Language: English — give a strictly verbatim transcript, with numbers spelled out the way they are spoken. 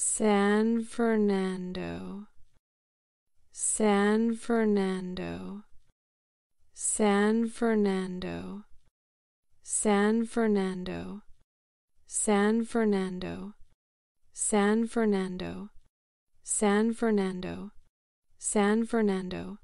San Fernando, San Fernando, San Fernando, San Fernando, San Fernando, San Fernando, San Fernando, San Fernando,